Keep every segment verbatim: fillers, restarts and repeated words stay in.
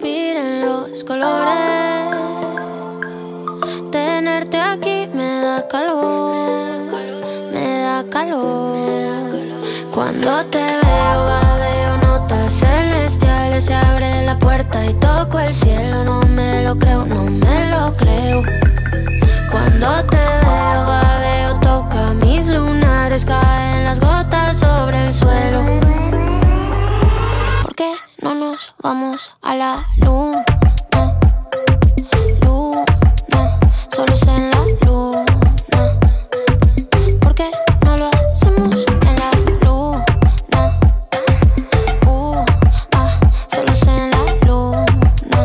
respiren los colores. Tenerte aquí me da calor, me da calor. Cuando te veo, babeo notas celestiales. Se abre la puerta y toco el cielo. No me lo creo, no me lo creo. Cuando te veo, babeo, toca mis lunares. Caen las gotas sobre el suelo. ¿Por qué no nos vamos a la luna? Luna, solos en la luna. ¿Por qué no lo hacemos en la luna? Uh, ah, solos en la luna.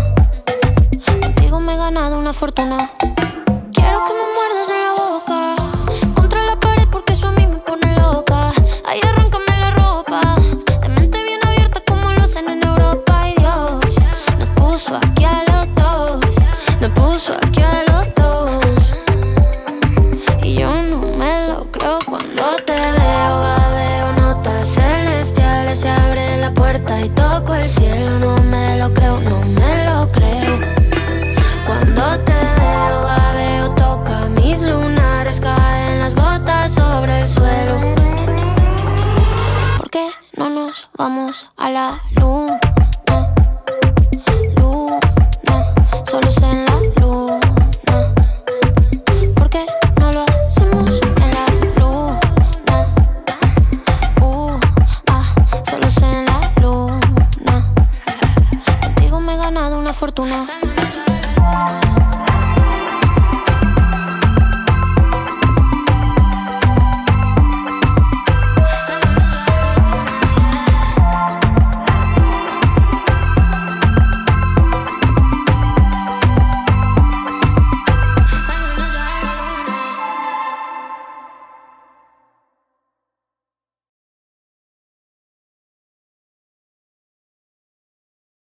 Contigo me he ganado una fortuna. Quiero que me muerdas en la boca, contra la pared, porque eso a mí me pone loca. Ahí arráncame la ropa, de mente bien abierta como lo hacen en Europa. Y Dios nos puso aquí a los dos, nos puso aquí a los dos. Y yo no me lo creo. Cuando te veo, babeo notas celestiales. Se abre la puerta y toco el cielo. No me lo creo, no me lo creo. Cuando te veo, babeo, toca mis lunares, caen las gotas sobre el suelo. ¿Por qué no nos vamos a la luna? Luna, solos en la luna. ¿Por qué no lo hacemos en la luna? Uh, ah, solos en la luna. Contigo me he ganado una fortuna.